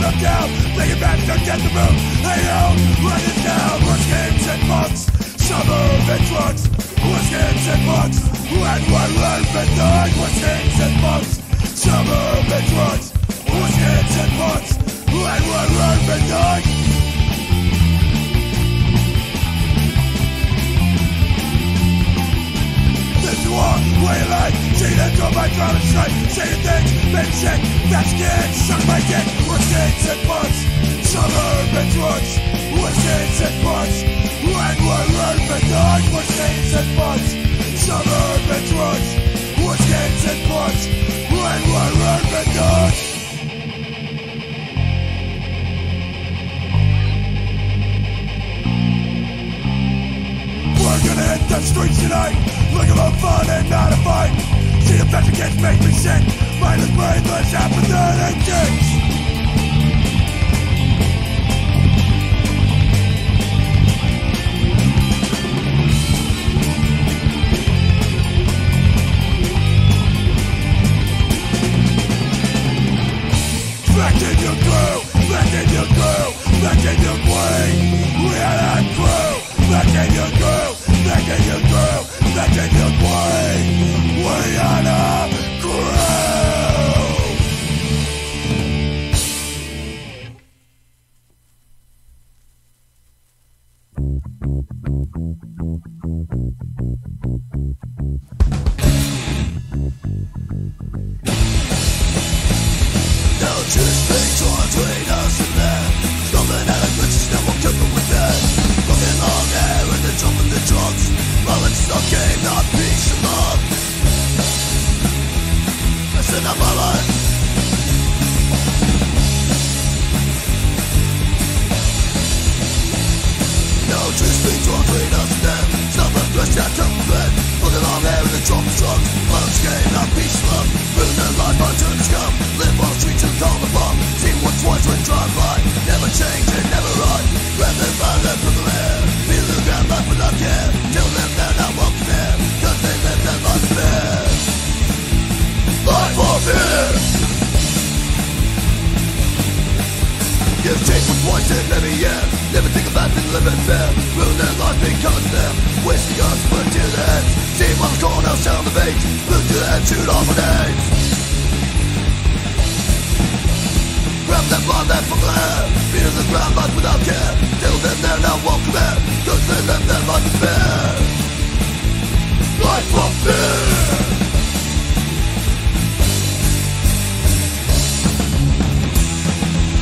put them down. They abandoned in the room. They don't write it down. Worst games and months, summer and drugs. Worst games and months, when one life and died. Worst games and months, summer and drugs. Worst games and months, when one life and died. Wrong way of life, see that go by drum and strike. Say things, been shit, that's kids, suck my dick. Worst dates and months, summer and drugs. Worst dates and months, when we're learning and done. Worst dates and months, summer and drugs. Worst dates and months, when we're learning and done. We're gonna hit the streets tonight, looking for fun and not a fight. See the veteran kids make me sick, mindless, brainless, apathetic dicks. Infected your crew, infected your crew, infected your queen. We are that crew, infected your crew. Back in your girl, back in your boy. We are the crew. Now just things on between us and them. Stomping out of glitches, now I'm jumping with them. Long hair and the jump and the drugs. Violence not game, not peace and love. That's enough violence. No truth speaks wrong between us and them. Stop and flesh that jump and bed. Fucking long hair and the jump and drugs. Violence game, not peace and love. Ruin their life by turning scum. Live on the streets and call the bomb. See what's twice when drive by. Never change and never run. Grab them by their purple hair. Feel the ground life without care. Tell them they're not welcome there. Cause they live their life in fear. Life for fear. You've changed from twice in every year. Never think about it, live in fear. Ruin their life because of them. Wasting us, put to the heads. See one's corner, now sound the bait. Put to the head, shoot off an egg. Grab them by their fucking hair. Feet on the ground, life without care. Tell them they're not welcome here. Cause they live their life in fear. Life of fear.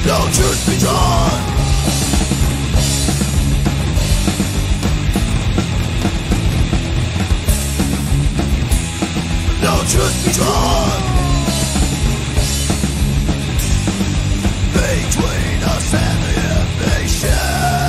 No truth be done. No truth be done. Between us and the ambition.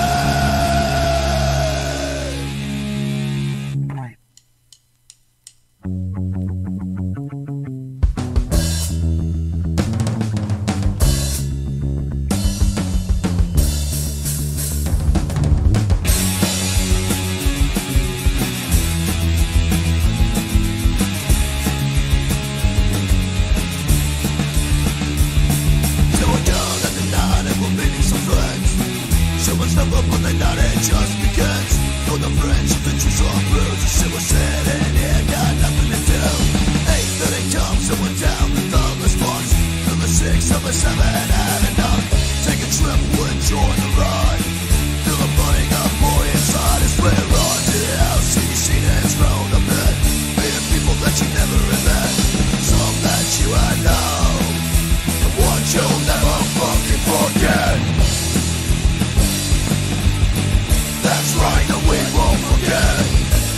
That's right, and we won't forget.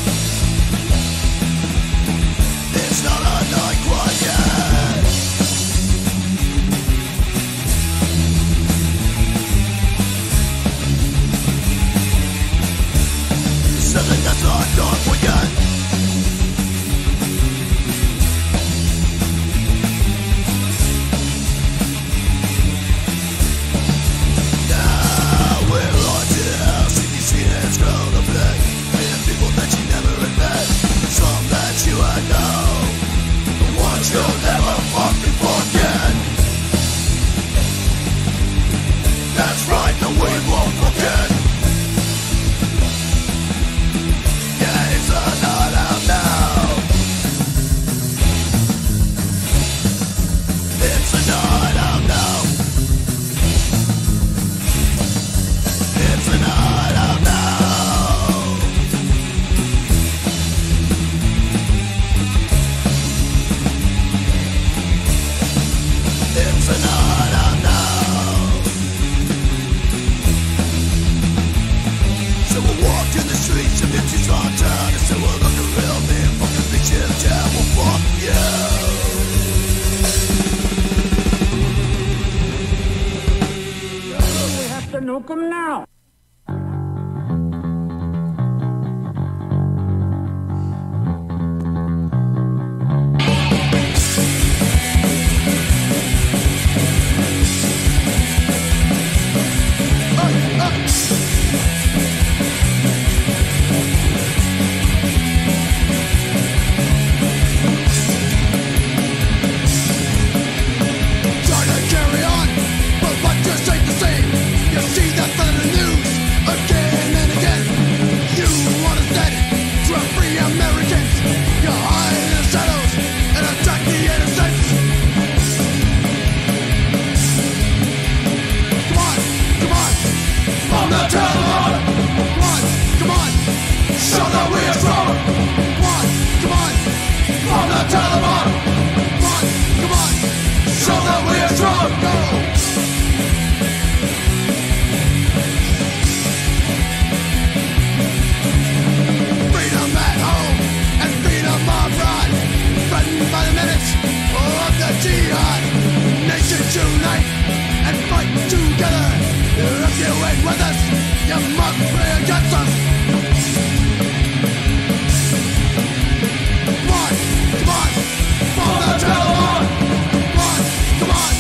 Nuke them now. Unite and fight together. If you ain't with us, you must be against us. Come on, for the Taliban. Come on,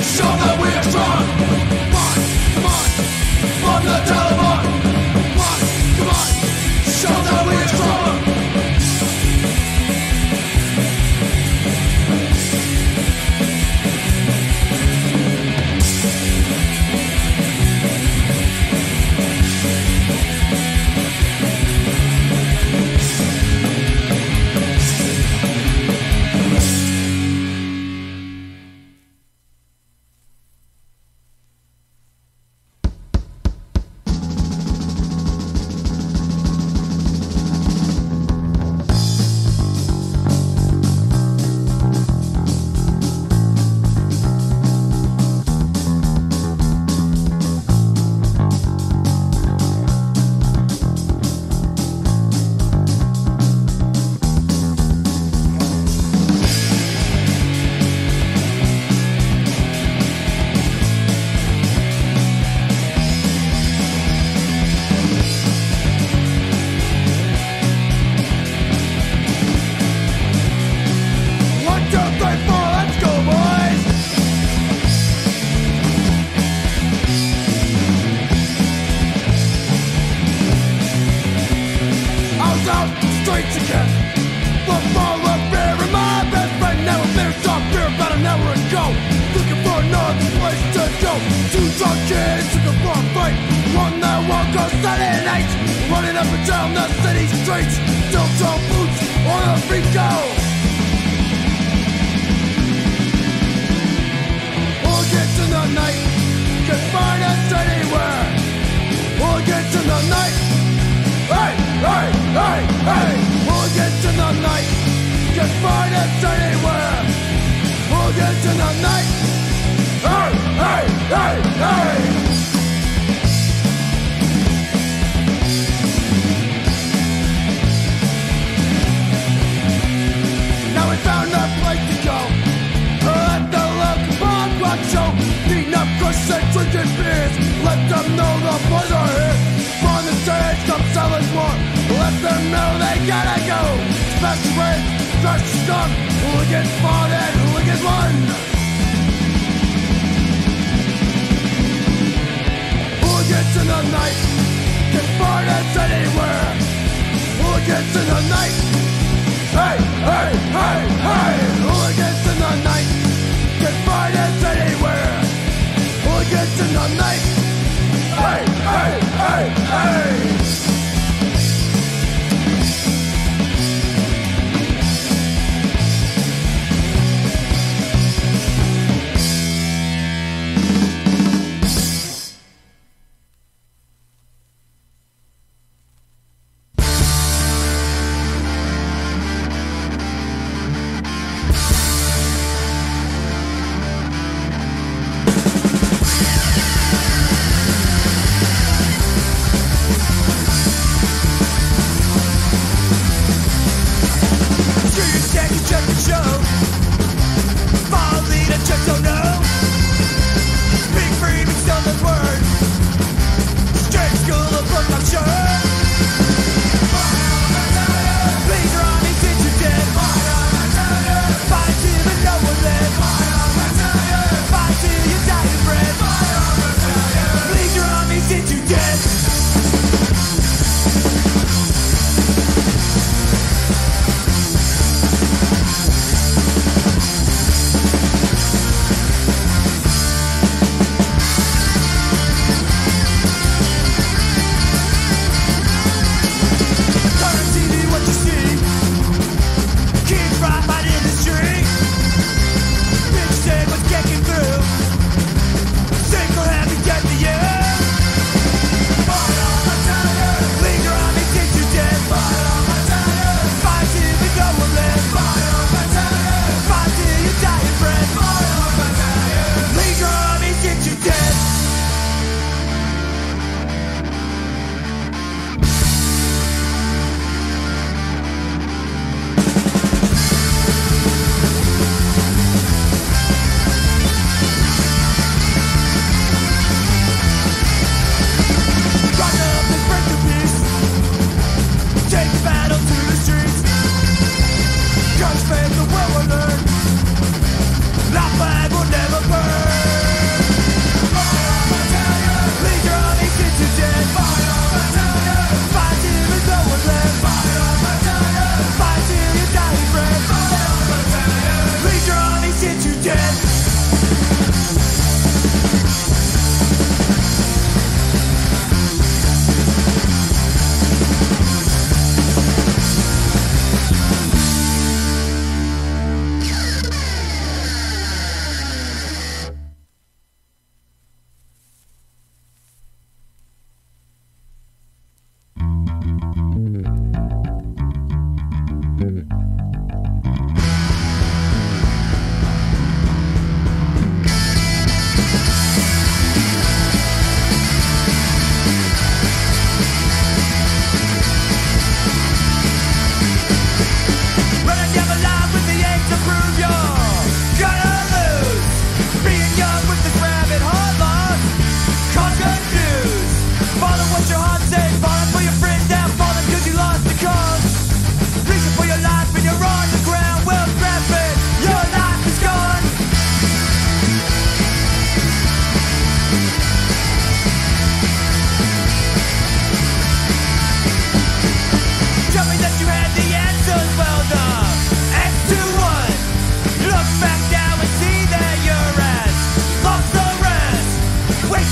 show that we are strong. Come on, for the Taliban. Come on, show that we are strong.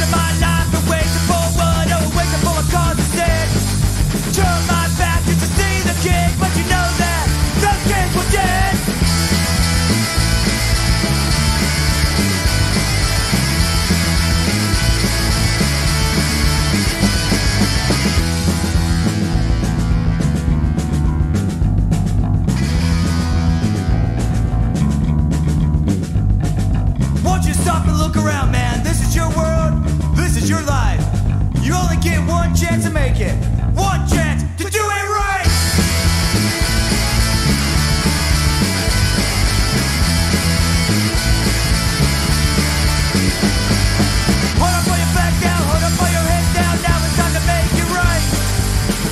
of my life, a way to forward, a way to pull a cause instead. Turn my back just to see the kids, but you know that those kids were dead. Stop and look around, man. This is your world. This is your life. You only get one chance to make it. One chance to do it right. Hold up, put your back down. Hold up, put your head down. Now it's time to make it right.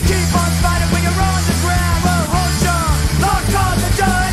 Keep on fighting when you're on the ground. Well, hold strong. Long cause are done.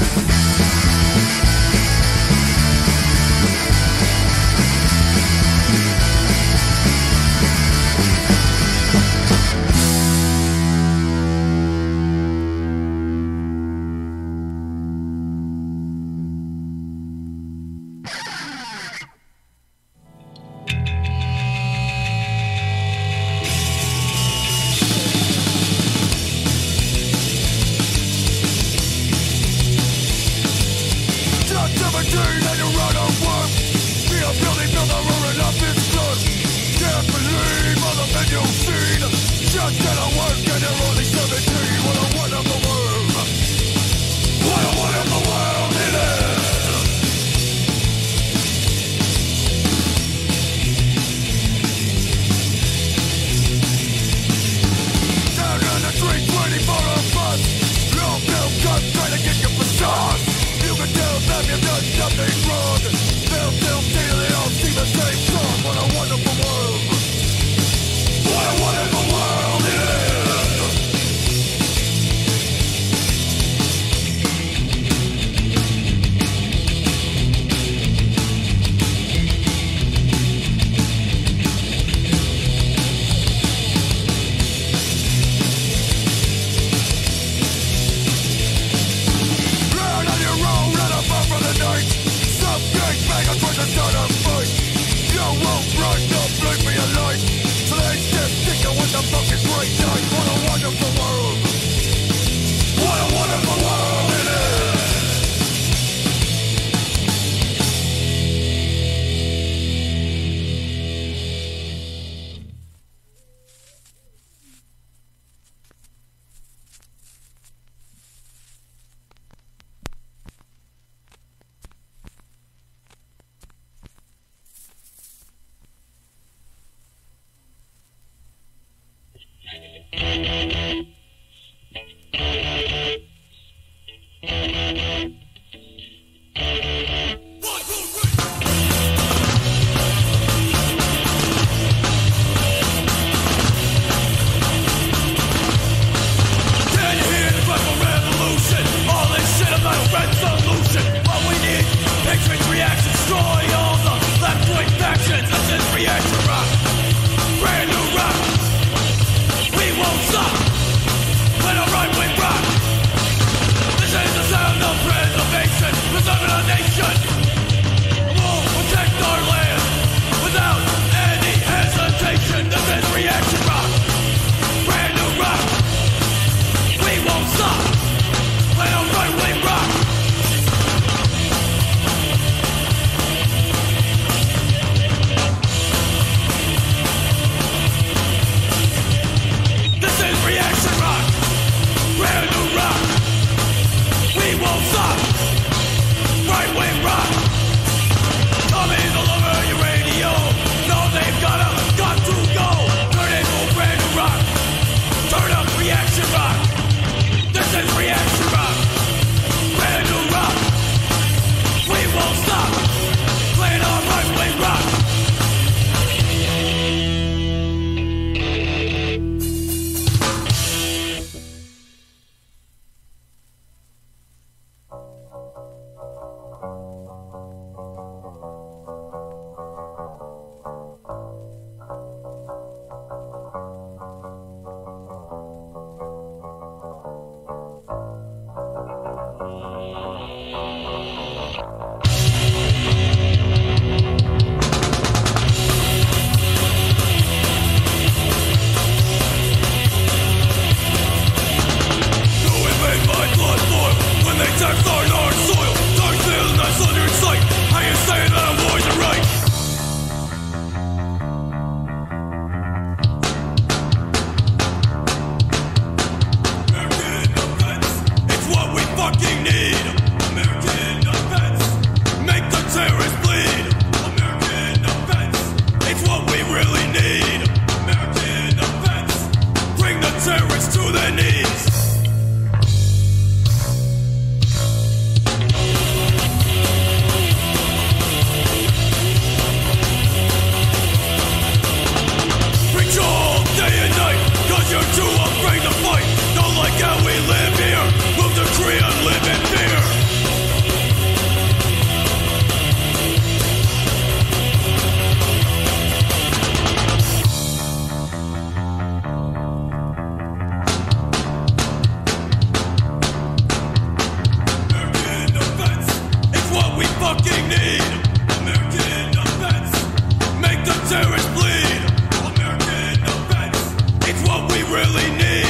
really need.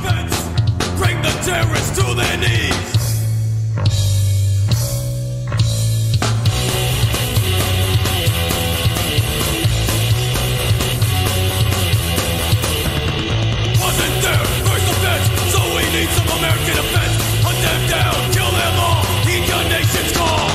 American offense, bring the terrorists to their knees. Wasn't their first offense, so we need some American offense. Hunt them down, kill them all, heed your nation's call.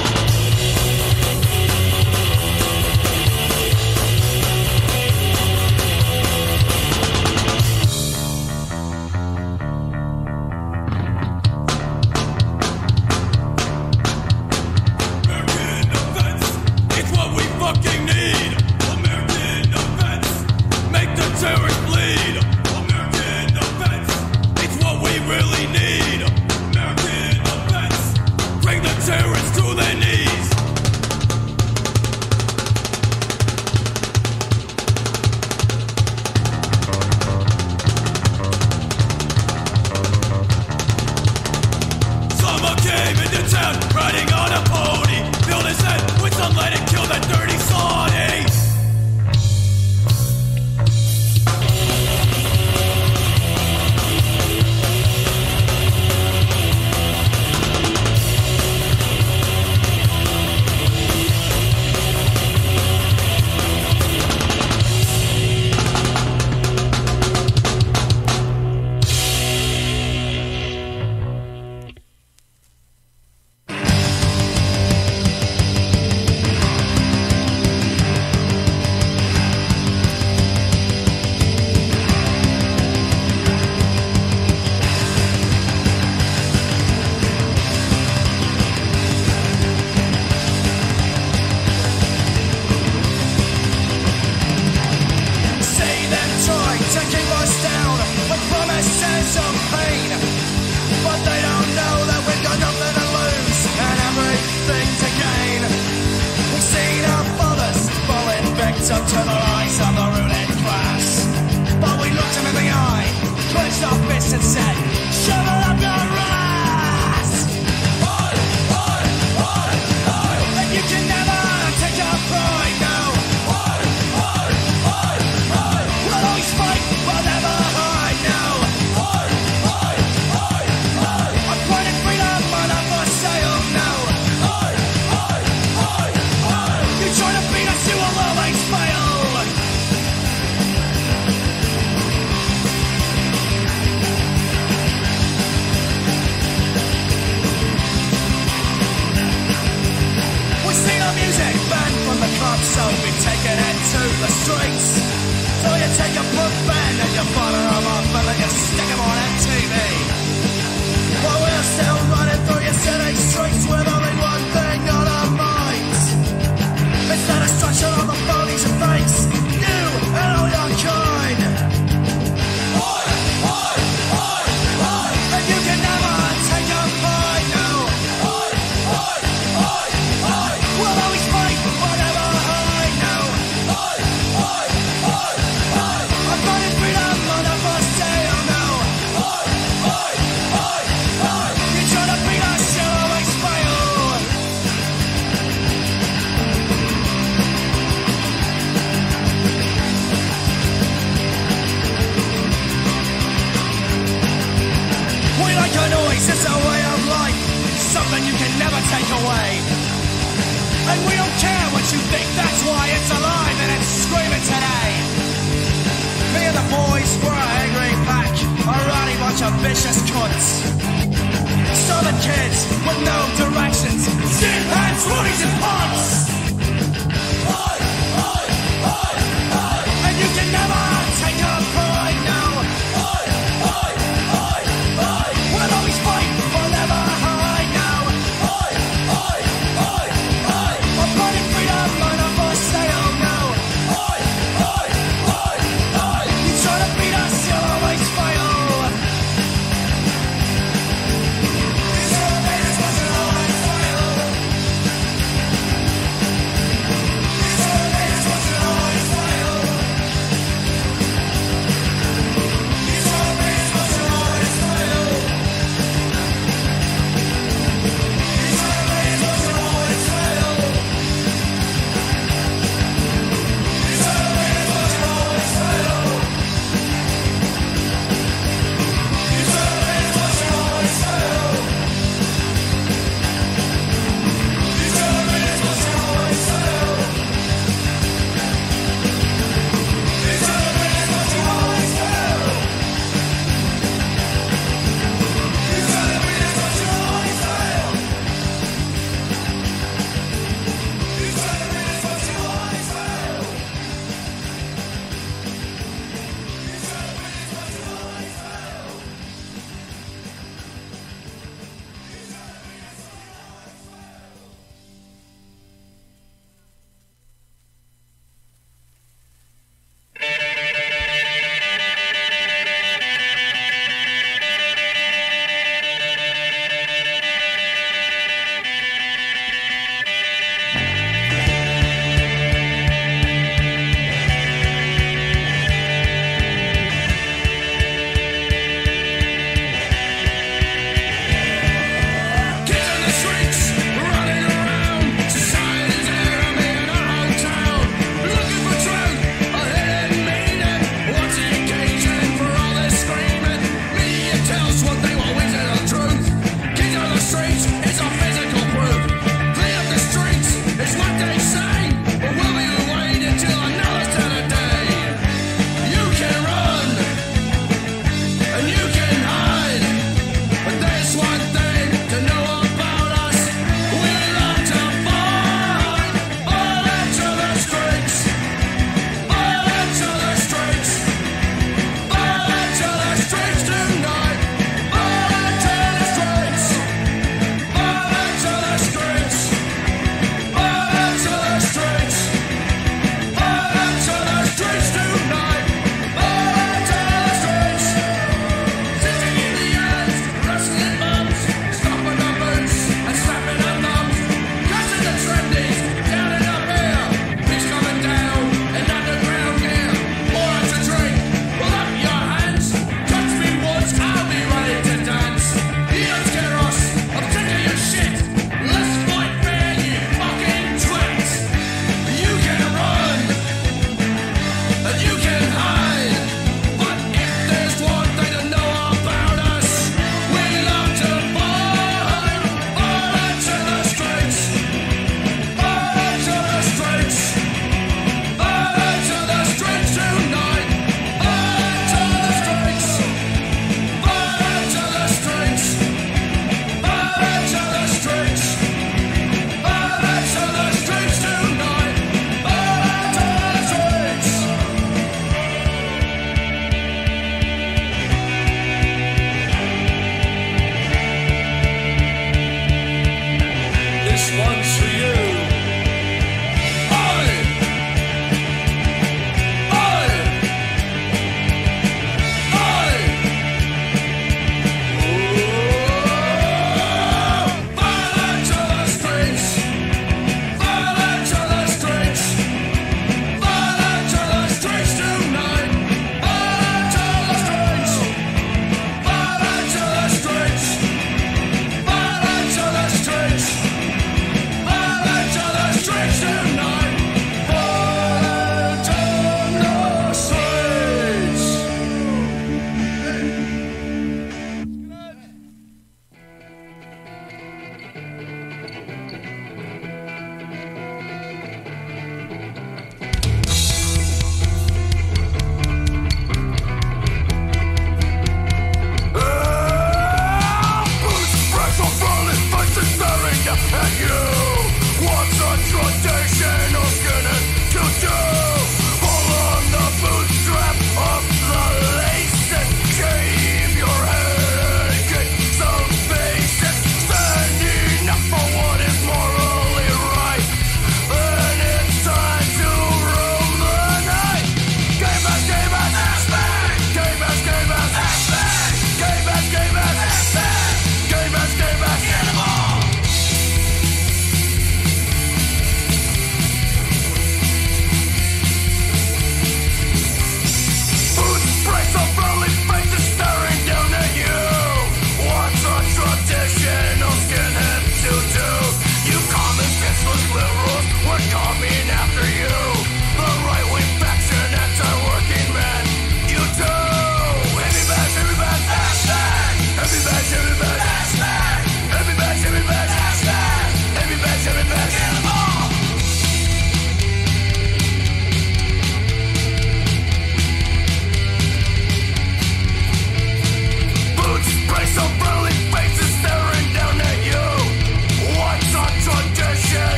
Kids with no directions, deep hands, woodies and pies.